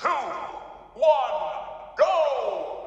2, 1, go!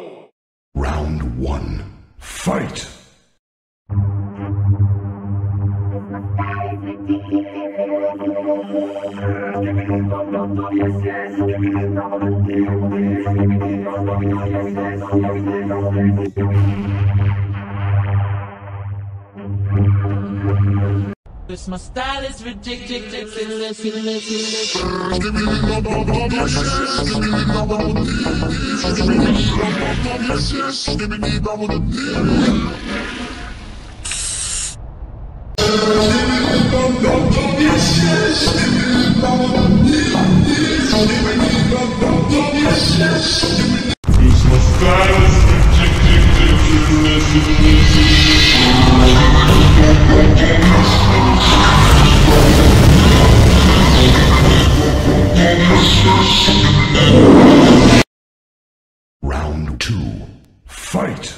Christmas my style is ridiculous. Round 2, fight!